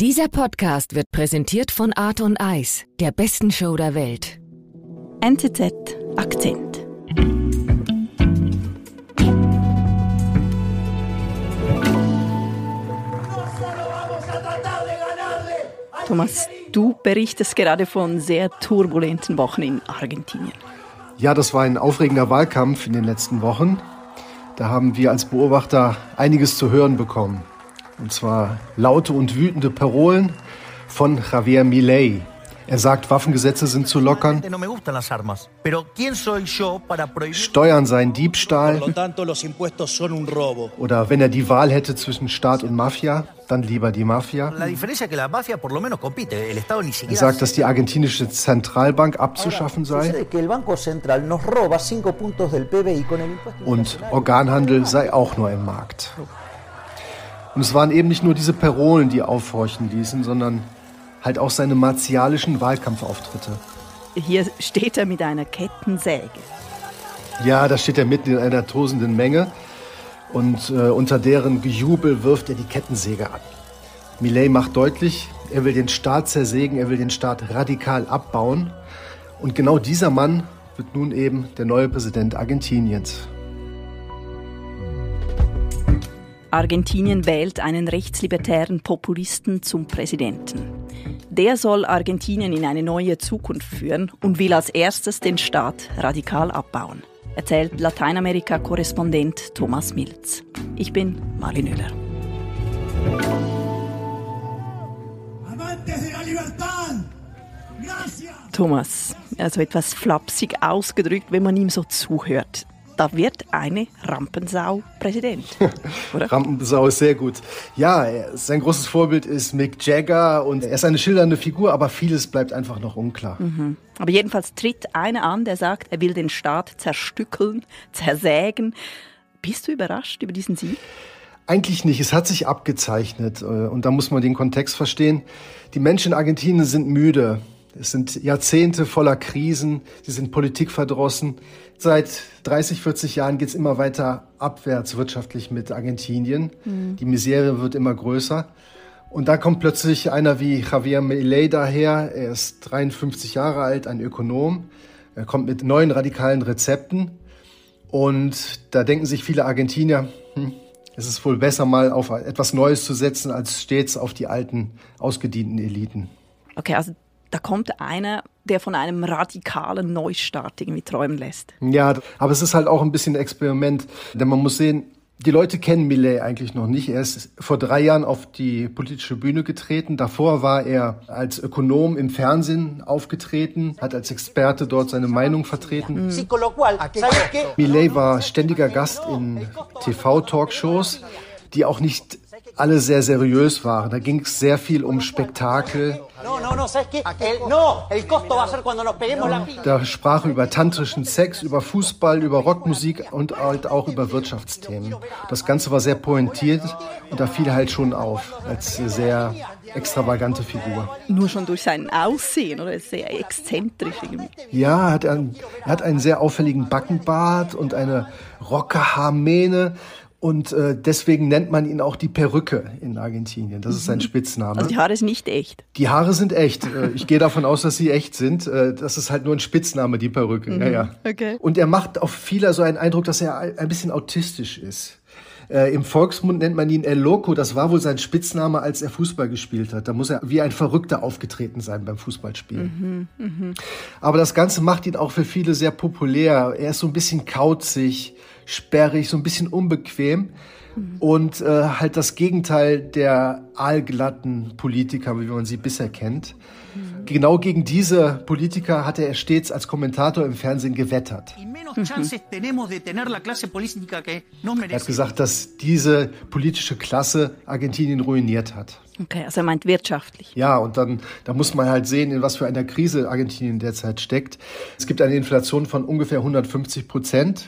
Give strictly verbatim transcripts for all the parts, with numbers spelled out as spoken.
Dieser Podcast wird präsentiert von Art und Eis, der besten Show der Welt. N Z Z Akzent. Thomas, du berichtest gerade von sehr turbulenten Wochen in Argentinien. Ja, das war ein aufregender Wahlkampf in den letzten Wochen. Da haben wir als Beobachter einiges zu hören bekommen. Und zwar laute und wütende Parolen von Javier Milei. Er sagt, Waffengesetze sind zu lockern. Steuern seien Diebstahl. Oder wenn er die Wahl hätte zwischen Staat und Mafia, dann lieber die Mafia. Er sagt, dass die argentinische Zentralbank abzuschaffen sei. Und Organhandel sei auch nur im Markt. Und es waren eben nicht nur diese Parolen, die aufhorchen ließen, sondern halt auch seine martialischen Wahlkampfauftritte. Hier steht er mit einer Kettensäge. Ja, da steht er mitten in einer tosenden Menge und äh, unter deren Gejubel wirft er die Kettensäge an. Milei macht deutlich, er will den Staat zersägen, er will den Staat radikal abbauen. Und genau dieser Mann wird nun eben der neue Präsident Argentiniens. Argentinien wählt einen rechtslibertären Populisten zum Präsidenten. Der soll Argentinien in eine neue Zukunft führen und will als erstes den Staat radikal abbauen, erzählt Lateinamerika-Korrespondent Thomas Milz. Ich bin Marlen Oehler. Thomas, also etwas flapsig ausgedrückt, wenn man ihm so zuhört. Da wird eine Rampensau Präsident, oder? Rampensau ist sehr gut. Ja, sein großes Vorbild ist Mick Jagger und er ist eine schildernde Figur, aber vieles bleibt einfach noch unklar. Mhm. Aber jedenfalls tritt einer an, der sagt, er will den Staat zerstückeln, zersägen. Bist du überrascht über diesen Sieg? Eigentlich nicht. Es hat sich abgezeichnet und da muss man den Kontext verstehen. Die Menschen in Argentinien sind müde. Es sind Jahrzehnte voller Krisen, sie sind politikverdrossen. Seit dreißig, vierzig Jahren geht es immer weiter abwärts wirtschaftlich mit Argentinien. Mhm. Die Misere wird immer größer. Und da kommt plötzlich einer wie Javier Milei daher. Er ist dreiundfünfzig Jahre alt, ein Ökonom. Er kommt mit neuen radikalen Rezepten. Und da denken sich viele Argentinier, hm, es ist wohl besser, mal auf etwas Neues zu setzen, als stets auf die alten, ausgedienten Eliten. Okay, also da kommt einer, der von einem radikalen Neustart irgendwie träumen lässt. Ja, aber es ist halt auch ein bisschen ein Experiment. Denn man muss sehen, die Leute kennen Milei eigentlich noch nicht. Er ist vor drei Jahren auf die politische Bühne getreten. Davor war er als Ökonom im Fernsehen aufgetreten, hat als Experte dort seine Meinung vertreten. Mhm. Milei war ständiger Gast in T V-Talkshows, die auch nicht alle sehr seriös waren. Da ging es sehr viel um Spektakel. Da sprach er über tantrischen Sex, über Fußball, über Rockmusik und halt auch über Wirtschaftsthemen. Das Ganze war sehr pointiert und da fiel er halt schon auf als sehr extravagante Figur. Nur schon durch sein Aussehen, oder? Sehr exzentrisch irgendwie. Ja, er hat einen, er hat einen sehr auffälligen Backenbart und eine Rockerhaarmähne. Und äh, deswegen nennt man ihn auch die Perücke in Argentinien. Das ist sein Spitzname. Also die Haare sind nicht echt? Die Haare sind echt. Ich gehe davon aus, dass sie echt sind. Das ist halt nur ein Spitzname, die Perücke. Mhm. Ja, ja. Okay. Und er macht auf viele so einen Eindruck, dass er ein bisschen autistisch ist. Äh, Im Volksmund nennt man ihn El Loco. Das war wohl sein Spitzname, als er Fußball gespielt hat. Da muss er wie ein Verrückter aufgetreten sein beim Fußballspielen. Mhm, mhm. Aber das Ganze macht ihn auch für viele sehr populär. Er ist so ein bisschen kauzig, sperrig, so ein bisschen unbequem. Mhm. Und äh, halt das Gegenteil der aalglatten Politiker, wie man sie bisher kennt. Mhm. Genau gegen diese Politiker hatte er stets als Kommentator im Fernsehen gewettert. Mhm. Er hat gesagt, dass diese politische Klasse Argentinien ruiniert hat. Okay, also er meint wirtschaftlich. Ja, und dann da muss man halt sehen, in was für einer Krise Argentinien derzeit steckt. Es gibt eine Inflation von ungefähr hundertfünfzig Prozent.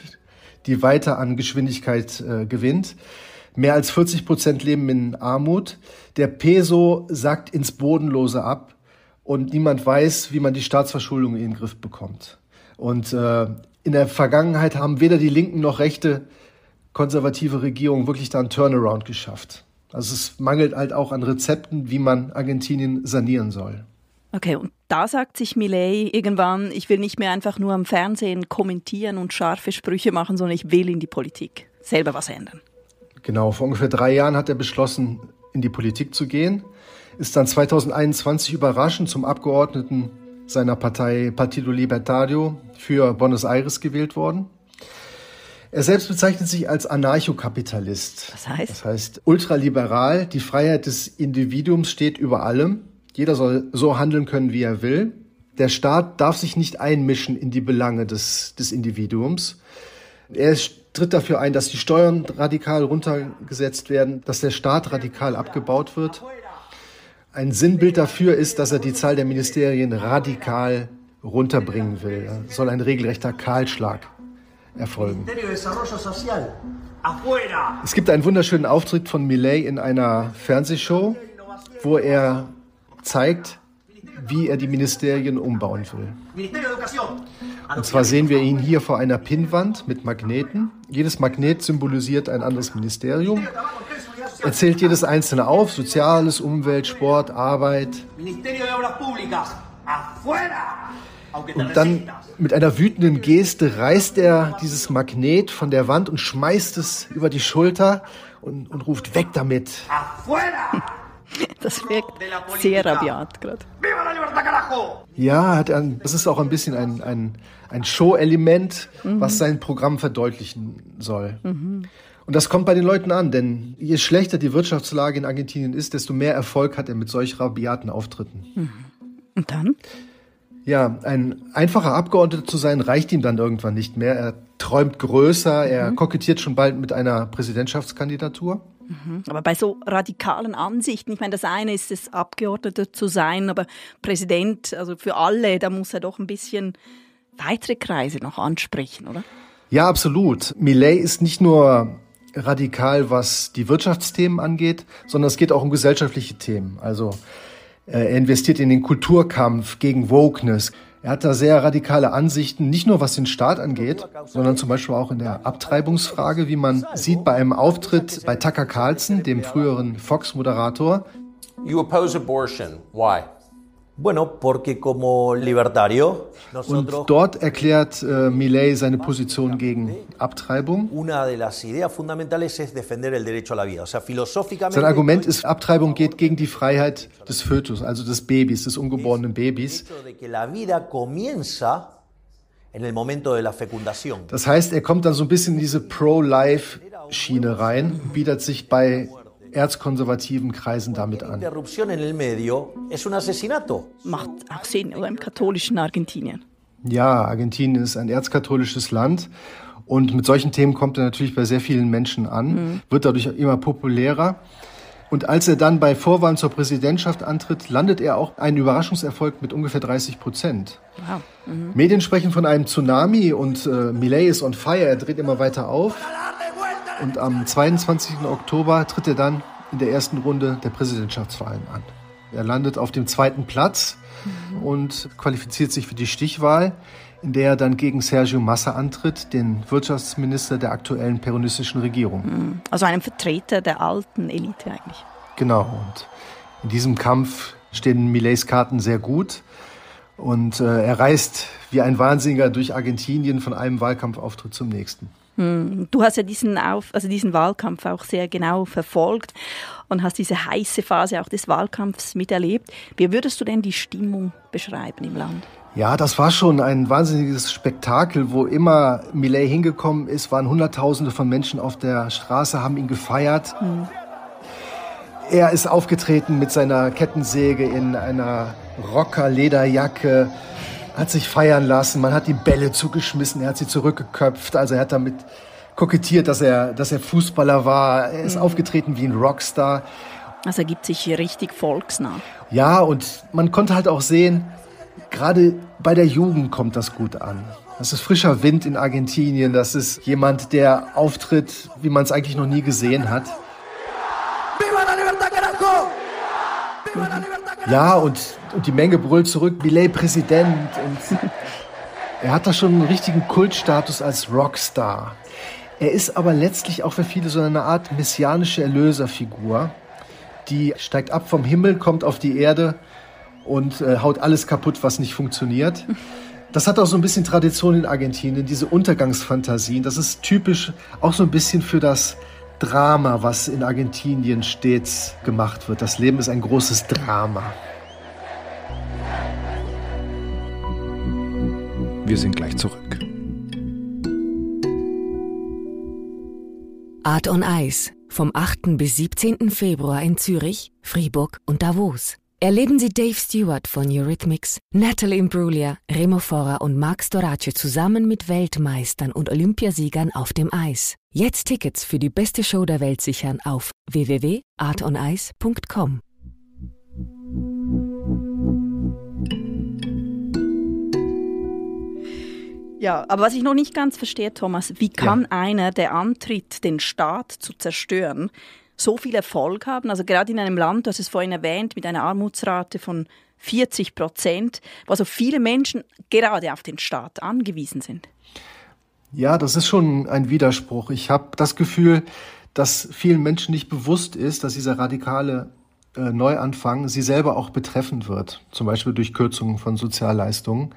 Die weiter an Geschwindigkeit äh, gewinnt. Mehr als vierzig Prozent leben in Armut. Der Peso sackt ins Bodenlose ab und niemand weiß, wie man die Staatsverschuldung in den Griff bekommt. Und äh, in der Vergangenheit haben weder die linken noch rechte konservative Regierungen wirklich da einen Turnaround geschafft. Also es mangelt halt auch an Rezepten, wie man Argentinien sanieren soll. Okay, und da sagt sich Milei irgendwann, ich will nicht mehr einfach nur am Fernsehen kommentieren und scharfe Sprüche machen, sondern ich will in die Politik selber was ändern. Genau, vor ungefähr drei Jahren hat er beschlossen, in die Politik zu gehen, ist dann zweitausendeinundzwanzig überraschend zum Abgeordneten seiner Partei Partido Libertario für Buenos Aires gewählt worden. Er selbst bezeichnet sich als Anarchokapitalist. Was heißt? Das heißt ultraliberal, die Freiheit des Individuums steht über allem. Jeder soll so handeln können, wie er will. Der Staat darf sich nicht einmischen in die Belange des, des Individuums. Er tritt dafür ein, dass die Steuern radikal runtergesetzt werden, dass der Staat radikal abgebaut wird. Ein Sinnbild dafür ist, dass er die Zahl der Ministerien radikal runterbringen will. Er soll ein regelrechter Kahlschlag erfolgen. Es gibt einen wunderschönen Auftritt von Milei in einer Fernsehshow, wo er zeigt, wie er die Ministerien umbauen will. Und zwar sehen wir ihn hier vor einer Pinnwand mit Magneten. Jedes Magnet symbolisiert ein anderes Ministerium. Er zählt jedes einzelne auf: Soziales, Umwelt, Sport, Arbeit. Und dann mit einer wütenden Geste reißt er dieses Magnet von der Wand und schmeißt es über die Schulter und, und ruft: Weg damit! Das wirkt sehr rabiat gerade. Ja, das ist auch ein bisschen ein, ein, ein Show-Element, mhm. was sein Programm verdeutlichen soll. Mhm. Und das kommt bei den Leuten an, denn je schlechter die Wirtschaftslage in Argentinien ist, desto mehr Erfolg hat er mit solch rabiaten Auftritten. Mhm. Und dann? Ja, ein einfacher Abgeordneter zu sein, reicht ihm dann irgendwann nicht mehr. Er träumt größer, mhm. er kokettiert schon bald mit einer Präsidentschaftskandidatur. Aber bei so radikalen Ansichten, ich meine, das eine ist es, Abgeordneter zu sein, aber Präsident, also für alle, da muss er doch ein bisschen weitere Kreise noch ansprechen, oder? Ja, absolut. Milei ist nicht nur radikal, was die Wirtschaftsthemen angeht, sondern es geht auch um gesellschaftliche Themen. Also er investiert in den Kulturkampf gegen Wokeness. Er hat da sehr radikale Ansichten, nicht nur was den Staat angeht, sondern zum Beispiel auch in der Abtreibungsfrage, wie man sieht bei einem Auftritt bei Tucker Carlson, dem früheren Fox-Moderator. You oppose abortion. Why? Bueno, porque como libertario. Und dort erklärt äh, Milei seine Position gegen Abtreibung. Sein Argument ist, Abtreibung geht gegen die Freiheit des Fötus, also des Babys, des ungeborenen Babys. Das heißt, er kommt dann so ein bisschen in diese Pro-Life-Schiene rein, bietet sich bei erzkonservativen Kreisen damit an. Macht auch Sinn, oder, im katholischen Argentinien? Ja, Argentinien ist ein erzkatholisches Land und mit solchen Themen kommt er natürlich bei sehr vielen Menschen an, mhm. wird dadurch immer populärer. Und als er dann bei Vorwahlen zur Präsidentschaft antritt, landet er auch einen Überraschungserfolg mit ungefähr dreißig Prozent. Wow. Mhm. Medien sprechen von einem Tsunami und äh, Milei ist on fire, er dreht immer weiter auf. Und am zweiundzwanzigsten Oktober tritt er dann in der ersten Runde der Präsidentschaftswahlen an. Er landet auf dem zweiten Platz mhm. und qualifiziert sich für die Stichwahl, in der er dann gegen Sergio Massa antritt, den Wirtschaftsminister der aktuellen peronistischen Regierung. Mhm. Also einem Vertreter der alten Elite eigentlich. Genau. Und in diesem Kampf stehen Mileis Karten sehr gut. Und äh, er reist wie ein Wahnsinniger durch Argentinien von einem Wahlkampfauftritt zum nächsten. Du hast ja diesen, Auf, also diesen Wahlkampf auch sehr genau verfolgt und hast diese heiße Phase auch des Wahlkampfs miterlebt. Wie würdest du denn die Stimmung beschreiben im Land? Ja, das war schon ein wahnsinniges Spektakel, wo immer Milei hingekommen ist, waren Hunderttausende von Menschen auf der Straße, haben ihn gefeiert. Mhm. Er ist aufgetreten mit seiner Kettensäge in einer Rocker-Lederjacke, hat sich feiern lassen, man hat ihm Bälle zugeschmissen, er hat sie zurückgeköpft, also er hat damit kokettiert, dass er, dass er Fußballer war, er ist mhm. aufgetreten wie ein Rockstar. Also er gibt sich hier richtig volksnah. Ja, und man konnte halt auch sehen, gerade bei der Jugend kommt das gut an. Das ist frischer Wind in Argentinien, das ist jemand, der auftritt, wie man es eigentlich noch nie gesehen hat. Viva la libertad, carajo! Viva la libertad! Ja, und, und die Menge brüllt zurück, Milei Präsident. Und er hat da schon einen richtigen Kultstatus als Rockstar. Er ist aber letztlich auch für viele so eine Art messianische Erlöserfigur. die steigt ab vom Himmel, kommt auf die Erde und äh, haut alles kaputt, was nicht funktioniert. Das hat auch so ein bisschen Tradition in Argentinien, diese Untergangsfantasien. Das ist typisch auch so ein bisschen für das Drama, was in Argentinien stets gemacht wird. Das Leben ist ein großes Drama. Wir sind gleich zurück. Art on Ice. Vom achten bis siebzehnten Februar in Zürich, Fribourg und Davos. Erleben Sie Dave Stewart von Eurythmics, Natalie Imbruglia, Remo Forer und Max Dorace zusammen mit Weltmeistern und Olympiasiegern auf dem Eis. Jetzt Tickets für die beste Show der Welt sichern auf w w w punkt art on ice punkt com. Ja, aber was ich noch nicht ganz verstehe, Thomas, wie kann ja. einer, der antritt, den Staat zu zerstören, so viel Erfolg haben? Also gerade in einem Land, du hast es vorhin erwähnt, mit einer Armutsrate von vierzig Prozent, wo also viele Menschen gerade auf den Staat angewiesen sind. Ja, das ist schon ein Widerspruch. Ich habe das Gefühl, dass vielen Menschen nicht bewusst ist, dass dieser radikale äh, Neuanfang sie selber auch betreffen wird, zum Beispiel durch Kürzungen von Sozialleistungen.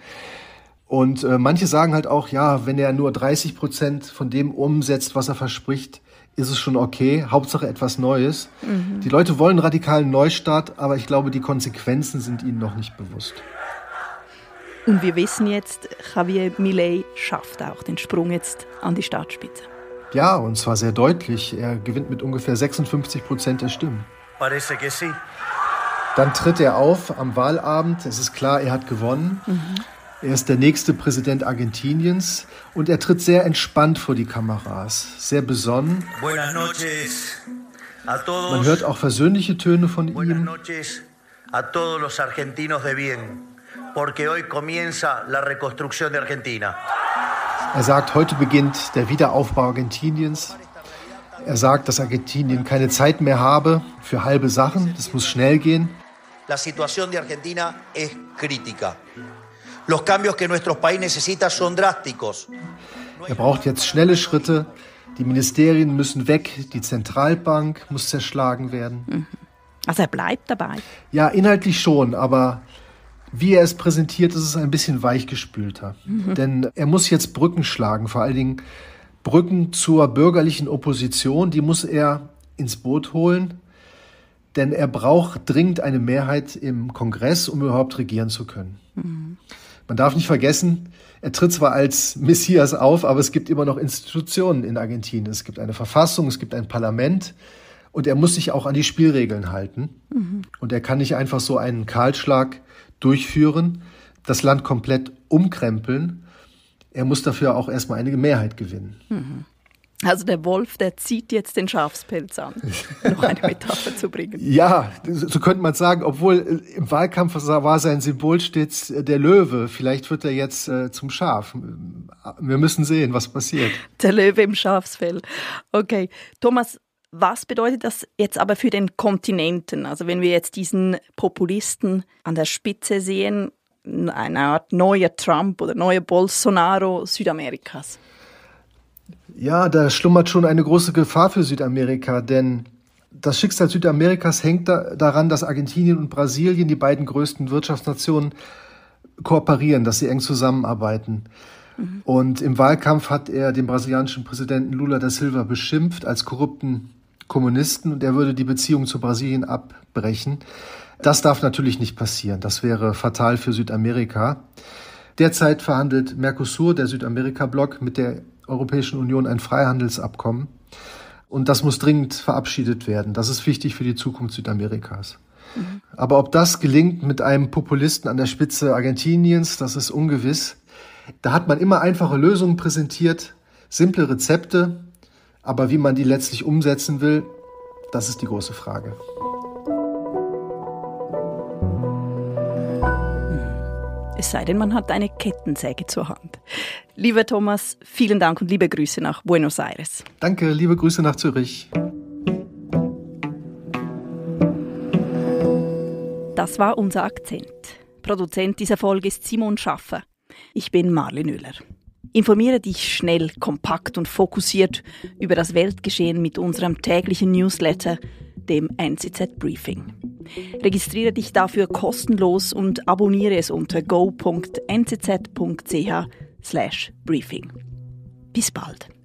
Und äh, manche sagen halt auch, ja, wenn er nur dreißig Prozent von dem umsetzt, was er verspricht, ist es schon okay. Hauptsache etwas Neues. Mhm. Die Leute wollen radikalen Neustart, aber ich glaube, die Konsequenzen sind ihnen noch nicht bewusst. Und wir wissen jetzt, Javier Milei schafft auch den Sprung jetzt an die Staatsspitze. Ja, und zwar sehr deutlich. Er gewinnt mit ungefähr sechsundfünfzig Prozent der Stimmen. Parece que sí. Dann tritt er auf am Wahlabend. Es ist klar, er hat gewonnen. Mhm. Er ist der nächste Präsident Argentiniens und er tritt sehr entspannt vor die Kameras, sehr besonnen. Man hört auch versöhnliche Töne von ihm. Er sagt, heute beginnt der Wiederaufbau Argentiniens. Er sagt, dass Argentinien keine Zeit mehr habe für halbe Sachen, das muss schnell gehen. La situación de Argentina es crítica. Los cambios que nuestro país necesita son drásticos. Er braucht jetzt schnelle Schritte. Die Ministerien müssen weg. Die Zentralbank muss zerschlagen werden. Also er bleibt dabei? Ja, inhaltlich schon. Aber wie er es präsentiert, ist es ein bisschen weichgespülter. Mhm. Denn er muss jetzt Brücken schlagen. Vor allen Dingen Brücken zur bürgerlichen Opposition. Die muss er ins Boot holen. Denn er braucht dringend eine Mehrheit im Kongress, um überhaupt regieren zu können. Mhm. Man darf nicht vergessen, er tritt zwar als Messias auf, aber es gibt immer noch Institutionen in Argentinien. Es gibt eine Verfassung, es gibt ein Parlament und er muss sich auch an die Spielregeln halten. Mhm. Und er kann nicht einfach so einen Kahlschlag durchführen, das Land komplett umkrempeln. Er muss dafür auch erstmal eine Mehrheit gewinnen. Mhm. Also der Wolf, der zieht jetzt den Schafspelz an, noch eine Metapher zu bringen. Ja, so könnte man sagen, obwohl im Wahlkampf war sein Symbol stets der Löwe. Vielleicht wird er jetzt äh, zum Schaf. Wir müssen sehen, was passiert. Der Löwe im Schafsfell. Okay, Thomas, was bedeutet das jetzt aber für den Kontinenten? Also wenn wir jetzt diesen Populisten an der Spitze sehen, eine Art neuer Trump oder neuer Bolsonaro Südamerikas. Ja, da schlummert schon eine große Gefahr für Südamerika, denn das Schicksal Südamerikas hängt da, daran, dass Argentinien und Brasilien, die beiden größten Wirtschaftsnationen, kooperieren, dass sie eng zusammenarbeiten. Mhm. Und im Wahlkampf hat er den brasilianischen Präsidenten Lula da Silva beschimpft als korrupten Kommunisten und er würde die Beziehung zu Brasilien abbrechen. Das darf natürlich nicht passieren. Das wäre fatal für Südamerika. Derzeit verhandelt Mercosur, der Südamerika-Block, mit der Europäischen Union ein Freihandelsabkommen und das muss dringend verabschiedet werden. Das ist wichtig für die Zukunft Südamerikas. Mhm. Aber ob das gelingt mit einem Populisten an der Spitze Argentiniens, das ist ungewiss. Da hat man immer einfache Lösungen präsentiert, simple Rezepte, aber wie man die letztlich umsetzen will, das ist die große Frage. Es sei denn, man hat eine Kettensäge zur Hand. Lieber Thomas, vielen Dank und liebe Grüße nach Buenos Aires. Danke, liebe Grüße nach Zürich. Das war unser Akzent. Produzent dieser Folge ist Simon Schaffer. Ich bin Marlen Oehler. Informiere dich schnell, kompakt und fokussiert über das Weltgeschehen mit unserem täglichen Newsletter dem N Z Z Briefing. Registriere dich dafür kostenlos und abonniere es unter go punkt n z z punkt c h slash briefing. Bis bald.